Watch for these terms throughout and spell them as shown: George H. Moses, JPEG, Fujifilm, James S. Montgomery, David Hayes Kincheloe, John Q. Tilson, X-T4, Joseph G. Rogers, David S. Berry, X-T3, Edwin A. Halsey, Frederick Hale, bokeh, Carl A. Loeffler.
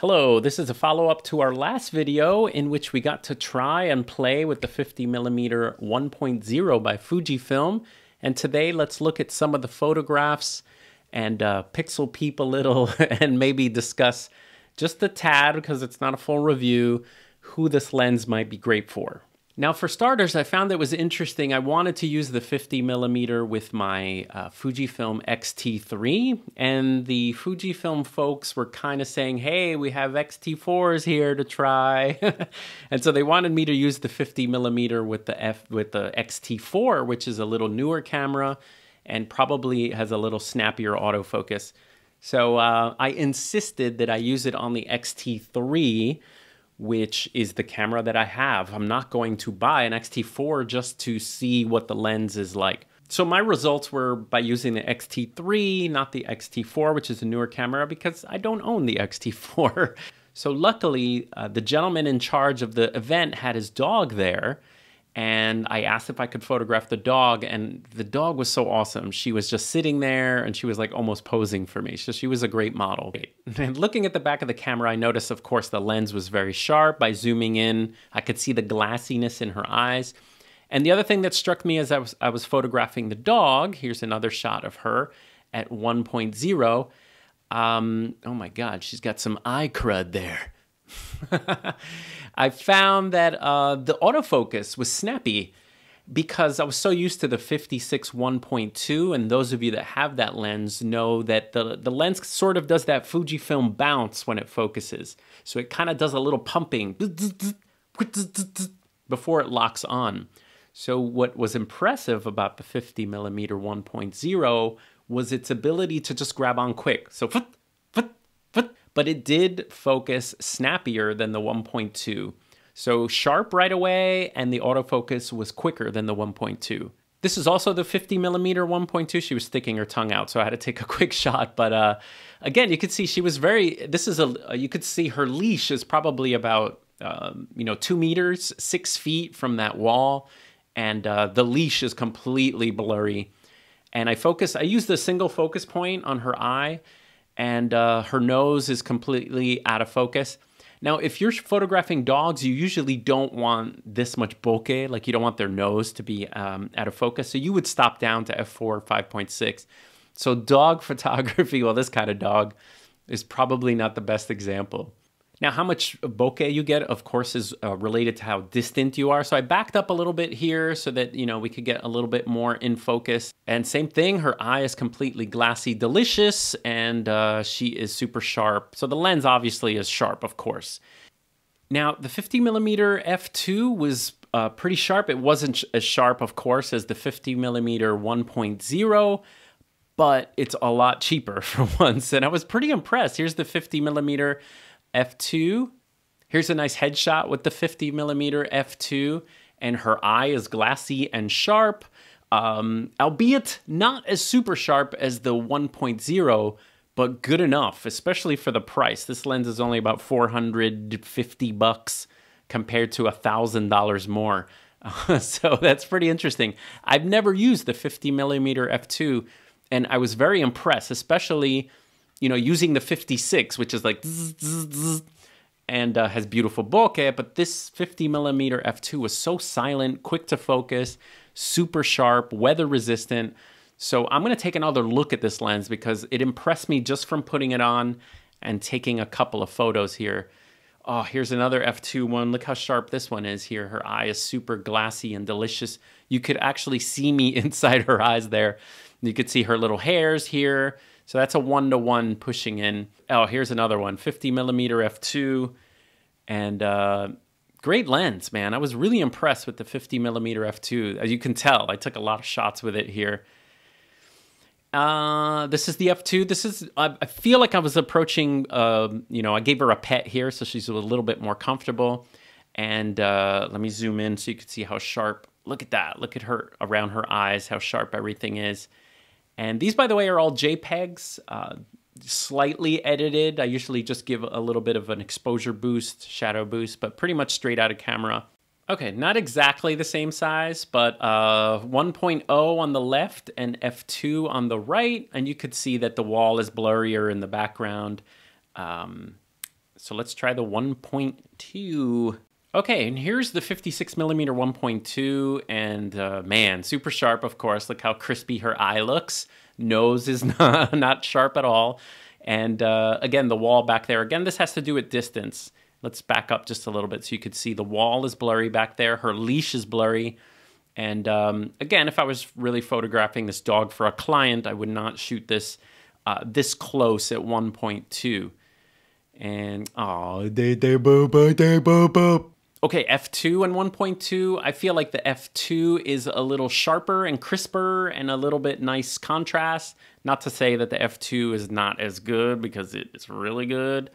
Hello, this is a follow-up to our last video in which we got to try and play with the 50mm 1.0 by Fujifilm. And today let's look at some of the photographs and pixel peep a little and maybe discuss just a tad, because it's not a full review, who this lens might be great for. Now for starters, I found that it was interesting. I wanted to use the 50mm with my Fujifilm X-T3, and the Fujifilm folks were kind of saying, hey, we have X-T4s here to try. And so they wanted me to use the 50mm with the X-T4, which is a little newer camera and probably has a little snappier autofocus. So I insisted that I use it on the X-T3, which is the camera that I have. I'm not going to buy an X-T4 just to see what the lens is like. So my results were by using the X-T3, not the X-T4, which is a newer camera, because I don't own the X-T4. So luckily, the gentleman in charge of the event had his dog there, and I asked if I could photograph the dog, and the dog was so awesome. She was just sitting there, and she was like almost posing for me, so she was a great model. And looking at the back of the camera, I noticed, of course, the lens was very sharp. By zooming in, I could see the glassiness in her eyes. And the other thing that struck me as I was photographing the dog, here's another shot of her at 1.0. Oh my God, she's got some eye crud there. I found that the autofocus was snappy because I was so used to the 56 1.2, and those of you that have that lens know that the lens sort of does that Fujifilm bounce when it focuses. So it kind of does a little pumping before it locks on. So what was impressive about the 50mm 1.0 was its ability to just grab on quick. So but it did focus snappier than the 1.2. So sharp right away, and the autofocus was quicker than the 1.2. This is also the 50mm 1.2. She was sticking her tongue out, so I had to take a quick shot. But again, you could see she was very, you could see her leash is probably about, 2 meters, 6 feet from that wall. And the leash is completely blurry. And I used the single focus point on her eye, and her nose is completely out of focus. Now, if you're photographing dogs, you usually don't want this much bokeh, like you don't want their nose to be out of focus, so you would stop down to f4, 5.6. So dog photography, well, this kind of dog is probably not the best example. Now, how much bokeh you get, of course, is related to how distant you are. So I backed up a little bit here so that, we could get a little bit more in focus. And same thing, her eye is completely glassy delicious, and she is super sharp. So the lens obviously is sharp, of course. Now, the 50mm f2 was pretty sharp. It wasn't as sharp, of course, as the 50mm 1.0, but it's a lot cheaper for once. And I was pretty impressed. Here's the 50mm f2. Here's a nice headshot with the 50mm f2, and her eye is glassy and sharp, albeit not as super sharp as the 1.0, but good enough, especially for the price. This lens is only about 450 bucks compared to $1,000 more. So that's pretty interesting. I've never used the 50mm f2, and I was very impressed, especially using the 56, which is like zzz, zzz, zzz, and has beautiful bokeh, but this 50mm f2 was so silent, quick to focus, super sharp, weather resistant. So I'm gonna take another look at this lens because it impressed me just from putting it on and taking a couple of photos here. Oh, here's another f2 one. Look how sharp this one is here. Her eye is super glassy and delicious. You could actually see me inside her eyes there. You could see her little hairs here. So that's a 1-to-1 pushing in. Oh, here's another one, 50mm f2, and great lens, man. I was really impressed with the 50mm f2. As you can tell, I took a lot of shots with it here. This is the f2. This is, I feel like I was approaching, I gave her a pet here, so she's a little bit more comfortable. And let me zoom in so you can see how sharp. Look at that. Look at her around her eyes, how sharp everything is. And these, by the way, are all JPEGs, slightly edited. I usually just give a little bit of an exposure boost, shadow boost, but pretty much straight out of camera. Okay, not exactly the same size, but 1.0 on the left and f2 on the right. And you could see that the wall is blurrier in the background. So let's try the 1.2. Okay, and here's the 56mm 1.2, and man, super sharp, of course. Look how crispy her eye looks. Nose is not sharp at all. And again, the wall back there. Again, this has to do with distance. Let's back up just a little bit so you could see the wall is blurry back there. Her leash is blurry. And again, if I was really photographing this dog for a client, I would not shoot this this close at 1.2. And, oh, they boop, they boop, boop. Okay, f2 and 1.2, I feel like the f2 is a little sharper and crisper and a little bit nice contrast. Not to say that the f2 is not as good, because it's really good.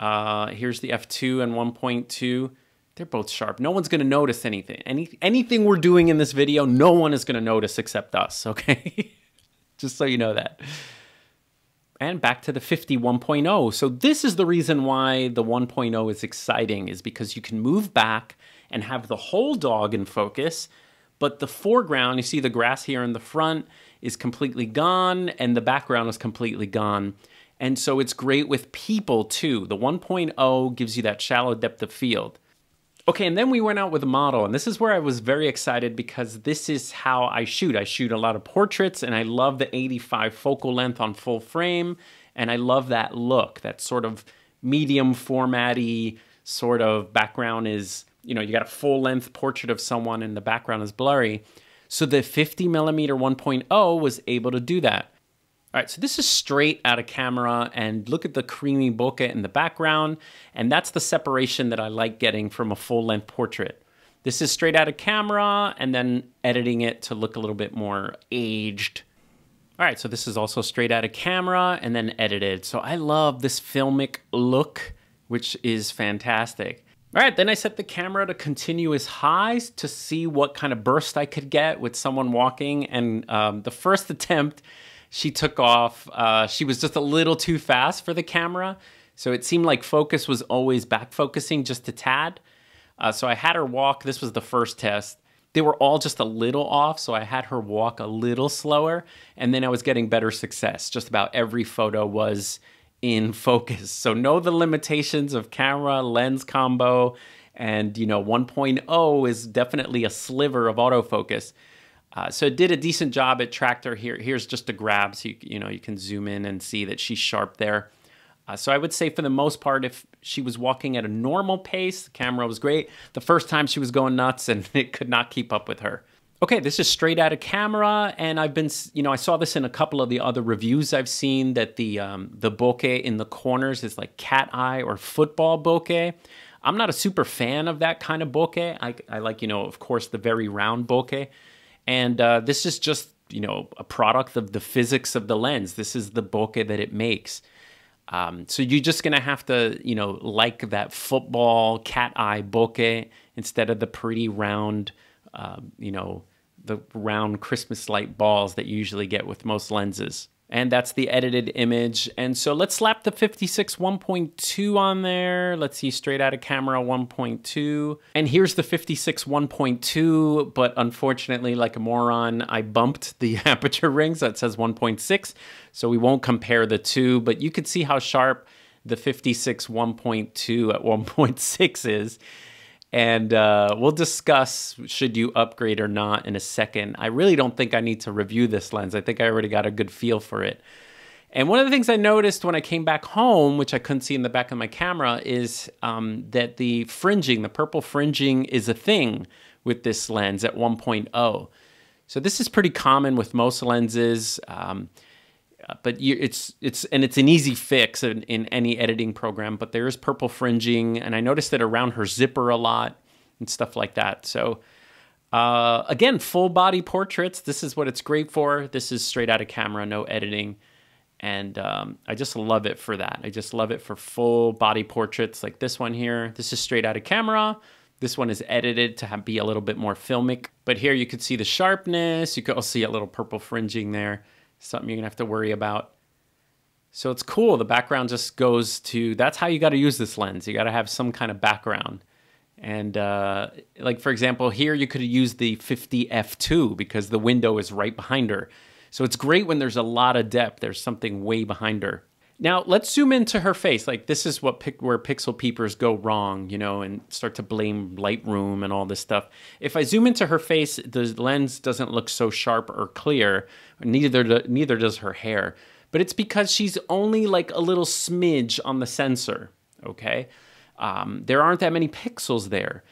Here's the f2 and 1.2. They're both sharp. No one's going to notice anything. Anything we're doing in this video, no one is going to notice except us, okay? Just so you know that. And back to the 51.0. So this is the reason why the 1.0 is exciting, is because you can move back and have the whole dog in focus, but the foreground, you see the grass here in the front is completely gone and the background is completely gone. And so it's great with people too. The 1.0 gives you that shallow depth of field. Okay, and then we went out with a model, and this is where I was very excited because this is how I shoot. I shoot a lot of portraits, and I love the 85 focal length on full frame, and I love that look, that sort of medium formatty sort of background is, you know, you got a full-length portrait of someone and the background is blurry. So the 50mm 1.0 was able to do that. All right, so this is straight out of camera, and look at the creamy bokeh in the background, and that's the separation that I like getting from a full-length portrait. This is straight out of camera, and then editing it to look a little bit more aged. All right, so this is also straight out of camera, and then edited. So I love this filmic look, which is fantastic. All right, then I set the camera to continuous highs to see what kind of burst I could get with someone walking, and the first attempt, she took off. She was just a little too fast for the camera. So it seemed like focus was always back focusing just a tad. So I had her walk. This was the first test. They were all just a little off. So I had her walk a little slower. And then I was getting better success. Just about every photo was in focus. So know the limitations of camera, lens combo. And, you know, 1.0 is definitely a sliver of autofocus. So it did a decent job. It tracked her here. Here's just a grab, so you can zoom in and see that she's sharp there. So I would say for the most part, if she was walking at a normal pace, the camera was great. The first time she was going nuts and it could not keep up with her. Okay, this is straight out of camera, and I've been, you know, I saw this in a couple of the other reviews I've seen that the bokeh in the corners is like cat eye or football bokeh. I'm not a super fan of that kind of bokeh. I like, you know, of course, the very round bokeh. And this is just, you know, a product of the physics of the lens. This is the bokeh that it makes. So you're just going to have to, you know, like that football cat eye bokeh instead of the pretty round, you know, the round Christmas light balls that you usually get with most lenses. And that's the edited image. And so let's slap the 56 1.2 on there. Let's see, straight out of camera 1.2. And here's the 56 1.2, but unfortunately, like a moron, I bumped the aperture ring, so it says 1.6. So we won't compare the two, but you could see how sharp the 56 1.2 at 1.6 is. And we'll discuss should you upgrade or not in a second. I really don't think I need to review this lens. I think I already got a good feel for it. And one of the things I noticed when I came back home, which I couldn't see in the back of my camera, is that the fringing, the purple fringing, is a thing with this lens at 1.0. So this is pretty common with most lenses, but it's an easy fix in any editing program, but there is purple fringing, and I noticed it around her zipper a lot and stuff like that. So again, full body portraits, this is what it's great for. This is straight out of camera, no editing. And I just love it for that. I just love it for full body portraits like this one here. This is straight out of camera. This one is edited to be a little bit more filmic. But here you could see the sharpness. You could also see a little purple fringing there. Something you're gonna have to worry about. So it's cool, the background just goes to, that's how you gotta use this lens. You gotta have some kind of background. And like for example, here you could use the 50 f2 because the window is right behind her. So it's great when there's a lot of depth, there's something way behind her. Now let's zoom into her face. Like, this is what where pixel peepers go wrong, you know, and start to blame Lightroom and all this stuff. If I zoom into her face, the lens doesn't look so sharp or clear. Neither does her hair. But it's because she's only like a little smidge on the sensor, okay? There aren't that many pixels there.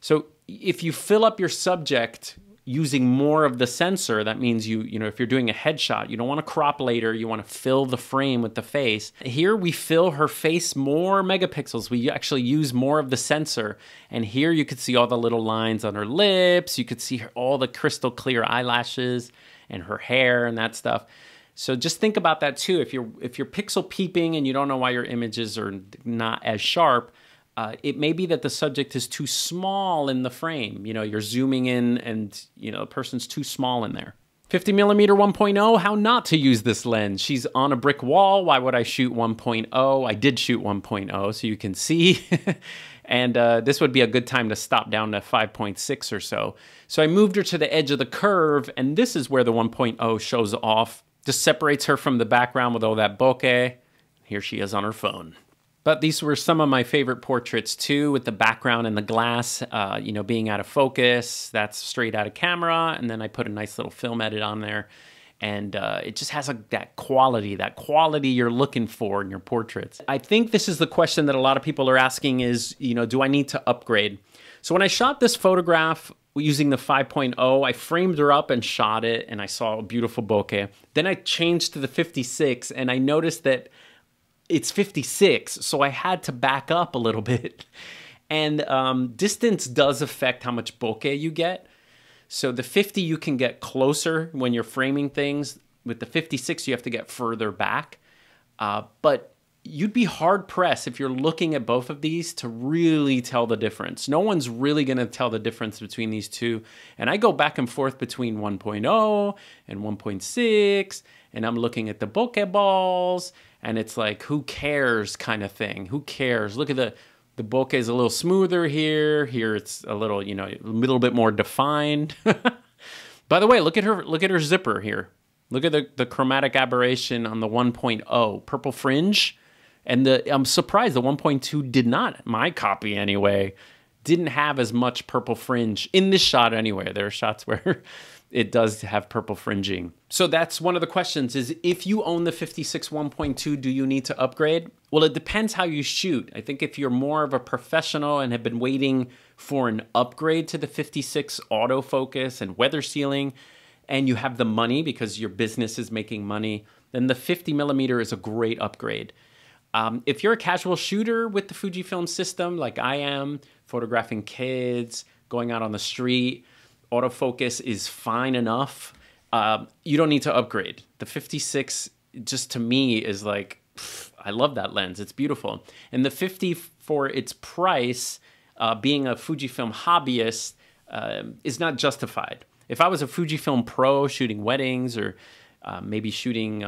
So if you fill up your subject using more of the sensor, that means you know, if you're doing a headshot, you don't want to crop later, you want to fill the frame with the face. Here we fill her face more megapixels. We actually use more of the sensor. And here you could see all the little lines on her lips. You could see all the crystal clear eyelashes and her hair and that stuff. So just think about that too. If you're pixel peeping and you don't know why your images are not as sharp, it may be that the subject is too small in the frame. You know, you're zooming in and, you know, the person's too small in there. 50mm 1.0, how not to use this lens. She's on a brick wall. Why would I shoot 1.0? I did shoot 1.0, so you can see. And this would be a good time to stop down to 5.6 or so. So I moved her to the edge of the curve, and this is where the 1.0 shows off. Just separates her from the background with all that bokeh. Here she is on her phone. But these were some of my favorite portraits too, with the background and the glass, you know, being out of focus. That's straight out of camera. And then I put a nice little film edit on there. And it just has that quality you're looking for in your portraits. I think this is the question that a lot of people are asking is, you know, do I need to upgrade? So when I shot this photograph using the 5.0, I framed her up and shot it, and I saw a beautiful bokeh. Then I changed to the 56, and I noticed that it's 56, so I had to back up a little bit. And distance does affect how much bokeh you get. So the 50, you can get closer when you're framing things. With the 56, you have to get further back. But you'd be hard-pressed if you're looking at both of these to really tell the difference. No one's really going to tell the difference between these two. And I go back and forth between 1.0 and 1.6, and I'm looking at the bokeh balls, and it's like, who cares kind of thing. Who cares? Look at the bokeh is a little smoother here. Here it's a little, you know, a little bit more defined. By the way, look at her zipper here. Look at the chromatic aberration on the 1.0, purple fringe. And I'm surprised the 1.2 did not, my copy anyway, didn't have as much purple fringe in this shot anyway. There are shots where it does have purple fringing. So that's one of the questions is, if you own the 56 1.2, do you need to upgrade? Well, it depends how you shoot. I think if you're more of a professional and have been waiting for an upgrade to the 56 autofocus and weather sealing, and you have the money because your business is making money, then the 50mm is a great upgrade. If you're a casual shooter with the Fujifilm system, like I am, photographing kids, going out on the street, autofocus is fine enough. You don't need to upgrade. The 56, just to me, is like, pff, I love that lens. It's beautiful. And the 50, for its price, being a Fujifilm hobbyist, is not justified. If I was a Fujifilm pro shooting weddings or maybe shooting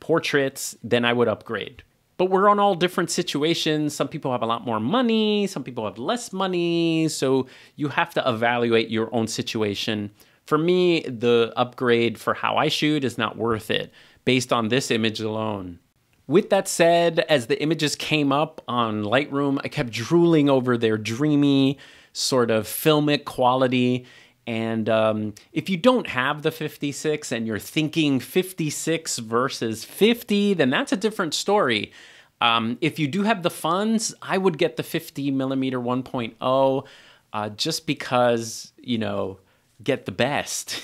portraits, then I would upgrade. But we're on all different situations. Some people have a lot more money, some people have less money, so you have to evaluate your own situation. For me, the upgrade for how I shoot is not worth it, based on this image alone. With that said, as the images came up on Lightroom, I kept drooling over their dreamy, sort of filmic quality. And if you don't have the 56 and you're thinking 56 versus 50, then that's a different story. If you do have the funds, I would get the 50mm 1.0 just because, you know, get the best,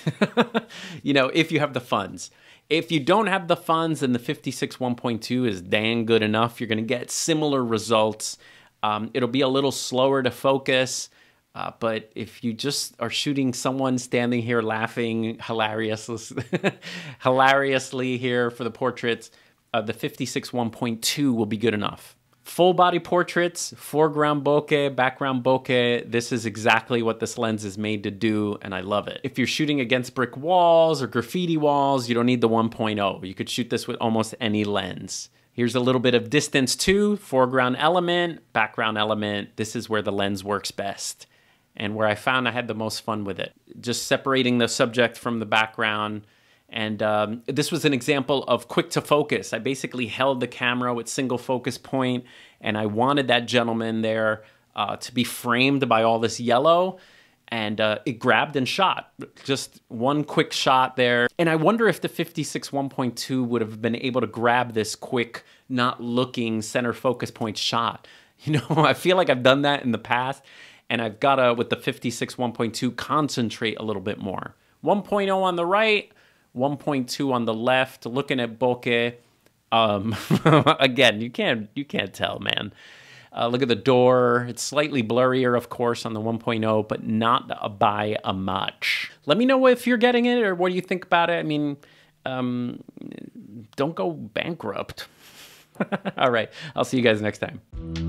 you know, if you have the funds. If you don't have the funds, then the 56 1.2 is dang good enough. You're going to get similar results. It'll be a little slower to focus. But if you just are shooting someone standing here laughing hilariously here for the portraits, the 56 1.2 will be good enough. Full body portraits, foreground bokeh, background bokeh, this is exactly what this lens is made to do, and I love it. If you're shooting against brick walls or graffiti walls, you don't need the 1.0. You could shoot this with almost any lens. Here's a little bit of distance too, foreground element, background element. This is where the lens works best, and where I found I had the most fun with it. Just separating the subject from the background And this was an example of quick to focus. I basically held the camera with single focus point, and I wanted that gentleman there to be framed by all this yellow, and it grabbed and shot. Just one quick shot there. And I wonder if the 56 1.2 would have been able to grab this quick, not looking center focus point shot. You know, I feel like I've done that in the past, and I've got to, with the 56 1.2, concentrate a little bit more. 1.0 on the right, 1.2 on the left, looking at bokeh. Again, you can't tell, man. Look at the door. It's slightly blurrier, of course, on the 1.0, but not by a much. Let me know if you're getting it or what do you think about it. I mean, don't go bankrupt. All right, I'll see you guys next time.